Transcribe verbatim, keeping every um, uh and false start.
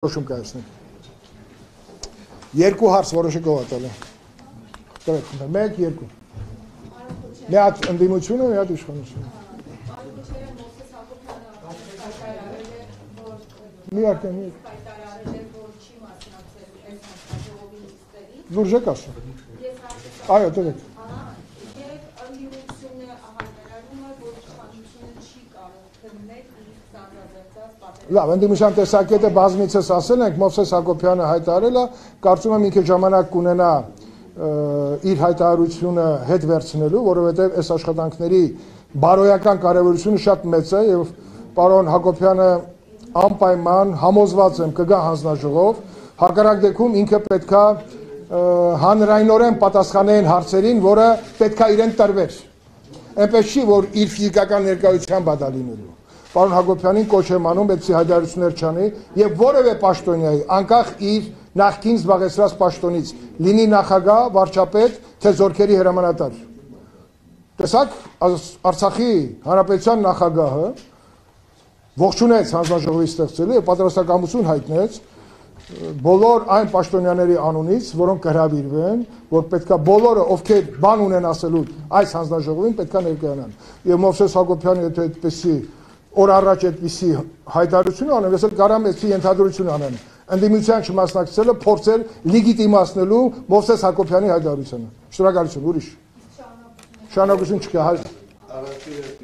Որոշում կայացնենք։ Երկու հարց որոշը գողատել է։ Կտրեք, մեկ, երկու։ Մի հատ ընդդիմությունը, մի հատ իշխանությունը։ La, îndemnășan te să câte bazmice să se lege, Mofses Haqobyane հայտարել է, կարծում եմ ինքը ժամանակ կունենա իր հայտարարությունը հետ վերցնելու, որովհետև այս աշխատանքների բարոյական կարևորությունը շատ մեծ է եւ պարոն Հակոբյանը անպայման համոզված եմ կգա հանձնաժողով, հակառակ դեպքում ինքը պետքա հանրայնորեն պատասխանեն հարցերին, որը պետքա իրեն տրվեր։ Այնպես չի, որ իր ֆիզիկական ներկայությամբ բադա լինելու Պարոն Հակոբյանին կոչ եմ անում, այդպիսի հայտարարություններ չանի, եւ որևէ պաշտոնյայի, անկախ իր նախկին զբաղեցրած պաշտոնից, լինի նախագահ, վարչապետ, թե զորքերի հրամանատար։ Տեսակ, Արցախի հանրապետության նախագահը ողջունեց հանձնաժողովի ստեղծելը եւ պատրաստակամություն հայտնեց բոլոր այն պաշտոնյաների անունից, որոնք հրավիրվեն, որ պետքա բոլորը, ովքեր բան ունեն ասելու, այս հանձնաժողովին պետքա ներկայանան։ Եվ Մովսես Հակոբյանը եթե այդպեսի Ori առաջ այդպիսի հայտարարություն անեմ, ես էլ կարամ այդպիսի ենթադրություն անեմ, ընդդիմության չմասնակցելը փորձել լեգիտիմացնելու Մովսես Հակոբյանի հայտարարությունը։ Շնորհակալություն, ուրիշ։ Շնորհակալություն չկա, հայտ։